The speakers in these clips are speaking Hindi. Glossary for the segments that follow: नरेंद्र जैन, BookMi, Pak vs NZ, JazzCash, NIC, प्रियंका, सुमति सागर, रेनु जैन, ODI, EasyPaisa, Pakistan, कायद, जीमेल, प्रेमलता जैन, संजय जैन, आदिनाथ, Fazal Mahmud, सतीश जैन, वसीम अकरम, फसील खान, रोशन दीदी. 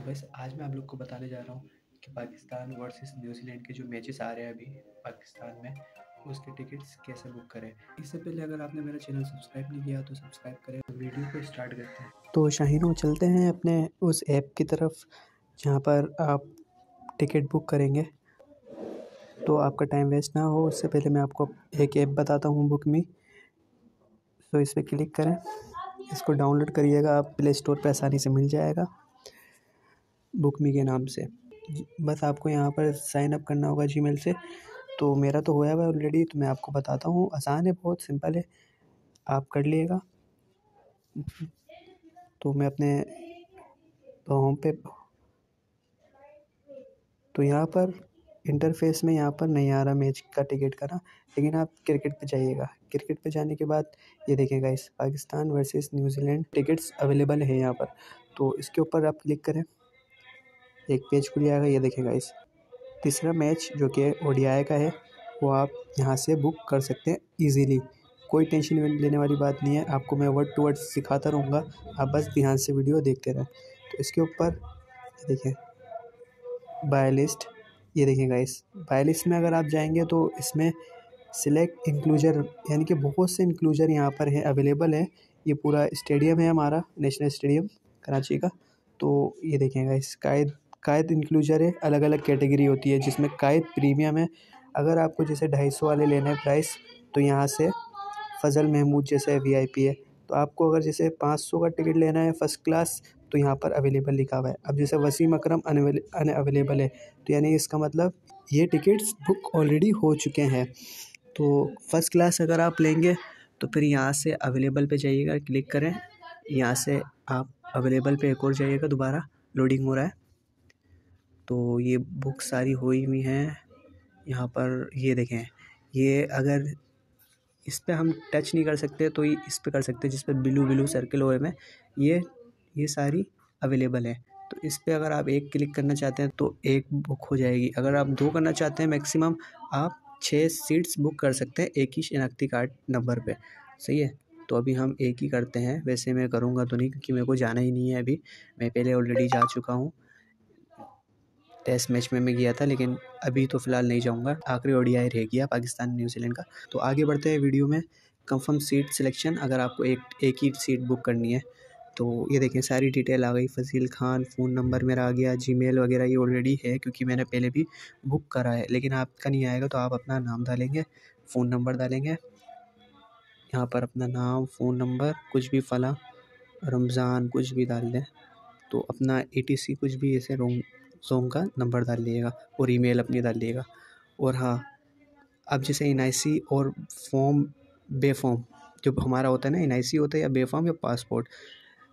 तो बस आज मैं आप लोग को बताने जा रहा हूँ कि पाकिस्तान वर्सेस न्यूजीलैंड के जो मैचेस आ रहे हैं अभी पाकिस्तान में, उसके टिकट्स कैसे बुक करें। इससे पहले अगर आपने मेरा चैनल सब्सक्राइब नहीं किया तो सब्सक्राइब करें। वीडियो को स्टार्ट करते हैं। तो शाहीनों चलते हैं अपने उस ऐप की तरफ जहाँ पर आप टिकट बुक करेंगे। तो आपका टाइम वेस्ट ना हो उससे पहले मैं आपको एक ऐप बताता हूँ, बुकमी। तो इस पर क्लिक करें, इसको डाउनलोड करिएगा, आप प्ले स्टोर पर आसानी से मिल जाएगा बुकमी के नाम से। बस आपको यहाँ पर साइन अप करना होगा जीमेल से। तो मेरा तो होया हुआ ऑलरेडी, तो मैं आपको बताता हूँ, आसान है, बहुत सिंपल है, आप कर लीजिएगा। तो मैं अपने होम पे, तो यहाँ पर इंटरफेस में यहाँ पर नहीं आ रहा मैच का टिकट का ना, लेकिन आप क्रिकेट पे जाइएगा। क्रिकेट पे जाने के बाद ये देखेगा इस Pakistan versus New Zealand tickets available है यहाँ पर, तो इसके ऊपर आप क्लिक करें, एक पेज खुल जाएगा। ये देखेगा इस तीसरा मैच जो कि ओडीआई का है, वो आप यहाँ से बुक कर सकते हैं ईजीली। कोई टेंशन लेने वाली बात नहीं है, आपको मैं वर्ड टू वर्ड सिखाता रहूँगा, आप बस ध्यान से वीडियो देखते रहें। तो इसके ऊपर देखें बाय लिस्ट, ये देखेगा इस बाय लिस्ट में अगर आप जाएंगे तो इसमें सिलेक्ट इंक्लूजर, यानी कि बहुत से इंक्लूजर यहाँ पर हैं, अवेलेबल है। ये पूरा स्टेडियम है हमारा, नेशनल स्टेडियम कराची का। तो ये देखेगा इस कायद इंक्लूजर है, अलग अलग कैटेगरी होती है, जिसमें कायद प्रीमियम है। अगर आपको जैसे 250 वाले लेना है प्राइस, तो यहाँ से फजल महमूद जैसे VIP है। तो आपको अगर जैसे 500 का टिकट लेना है फर्स्ट क्लास, तो यहाँ पर अवेलेबल लिखा हुआ है। अब जैसे वसीम अकरम अनअवेलेबल है, तो यानी इसका मतलब ये टिकट्स बुक ऑलरेडी हो चुके हैं। तो फर्स्ट क्लास अगर आप लेंगे तो फिर यहाँ से अवेलेबल पे जाइएगा, क्लिक करें, यहाँ से आप अवेलेबल पे एक और जाइएगा, दोबारा लोडिंग हो रहा है। तो ये बुक सारी हुई हुई हैं यहाँ पर। ये देखें, ये अगर इस पर हम टच नहीं कर सकते तो ये इस पर कर सकते, जिस पर ब्लू सर्किल हो रहे में, ये सारी अवेलेबल है। तो इस पर अगर आप एक क्लिक करना चाहते हैं तो एक बुक हो जाएगी। अगर आप 2 करना चाहते हैं, मैक्सिमम आप 6 सीट्स बुक कर सकते हैं एक ही शनाख्ती कार्ड नंबर पे, सही है। तो अभी हम एक ही करते हैं, वैसे मैं करूँगा तो नहीं, क्योंकि मेरे को जाना ही नहीं है अभी। मैं पहले ऑलरेडी जा चुका हूँ, टेस्ट मैच में मैं गया था, लेकिन अभी तो फ़िलहाल नहीं जाऊँगा। आखिरी ODI रह गया पाकिस्तान न्यूजीलैंड का। तो आगे बढ़ते हैं वीडियो में। कंफर्म सीट सिलेक्शन, अगर आपको एक ही सीट बुक करनी है तो ये देखें सारी डिटेल आ गई, फसील खान, फ़ोन नंबर मेरा आ गया, जीमेल वगैरह ये ऑलरेडी है, क्योंकि मैंने पहले भी बुक करा है। लेकिन आपका नहीं आएगा तो आप अपना नाम डालेंगे, फ़ोन नंबर डालेंगे यहाँ पर, अपना नाम, फ़ोन नंबर, कुछ भी फला रमज़ान कुछ भी डाल दें। तो अपना ETC कुछ भी ऐसे रोंग का नंबर डाल लीजिएगा और ईमेल अपनी डाल लीजिएगा। और हाँ, अब जैसे NIC और फॉर्म बेफॉर्म जो हमारा होता है ना, NIC होता है या बेफॉर्म या पासपोर्ट,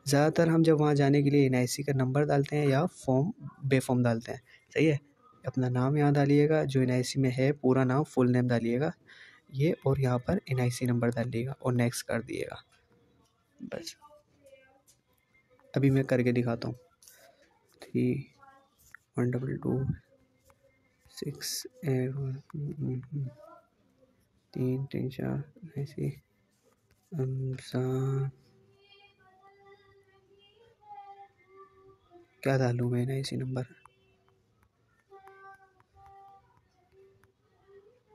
ज़्यादातर हम जब वहाँ जाने के लिए NIC का नंबर डालते हैं या फॉर्म बेफॉर्म डालते हैं, सही है। अपना नाम यहाँ डालिएगा जो NIC में है, पूरा नाम फुल नेम डालिएगा ये, और यहाँ पर NIC नंबर डालिएगा और नेक्स्ट कर दिएगा। बस अभी मैं करके दिखाता हूँ, 31226 3 3 4 NIC क्या डालूँ मैं, NIC नंबर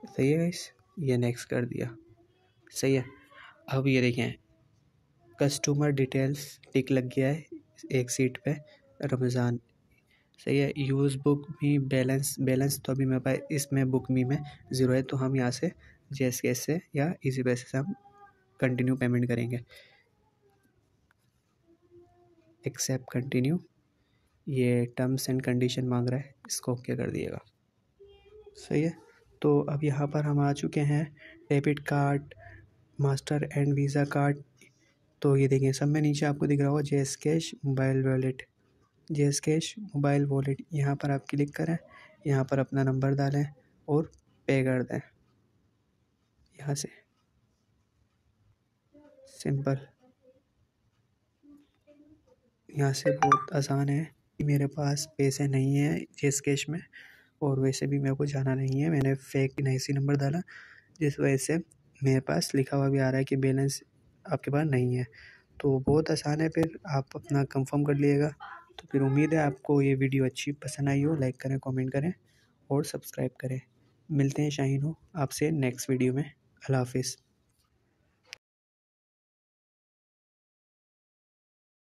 सही है गाइस, ये नेक्स्ट कर दिया, सही है। अब ये देखें कस्टमर डिटेल्स टिक लग गया है एक सीट पे, रमज़ान, सही है। यूज़ बुकमी बैलेंस तो अभी मेरे पास इसमें बुकमी में 0 है, तो हम यहाँ से JazzCash से या EasyPaisa से हम कंटिन्यू पेमेंट करेंगे, एक्सेप्ट कंटिन्यू। ये टर्म्स एंड कंडीशन मांग रहा है, इसको ओके कर दिएगा, सही है। तो अब यहाँ पर हम आ चुके हैं debit card, master and Visa card. तो ये देखें सब में नीचे आपको दिख रहा होगा JazzCash mobile wallet, JazzCash mobile wallet, यहाँ पर आप क्लिक करें, यहाँ पर अपना नंबर डालें और पे कर दें यहाँ से, सिंपल। यहाँ से बहुत आसान है। मेरे पास पैसे नहीं है JazzCash में, और वैसे भी मेरे को जाना नहीं है, मैंने फेक NIC नंबर डाला, जिस वजह से मेरे पास लिखा हुआ भी आ रहा है कि बैलेंस आपके पास नहीं है। तो बहुत आसान है, फिर आप अपना कंफर्म कर लीजिएगा। तो फिर उम्मीद है आपको ये वीडियो अच्छी पसंद आई हो। लाइक करें, कमेंट करें और सब्सक्राइब करें। मिलते हैं शाहीन हो आपसे नेक्स्ट वीडियो में। अल्लाह हाफिज़।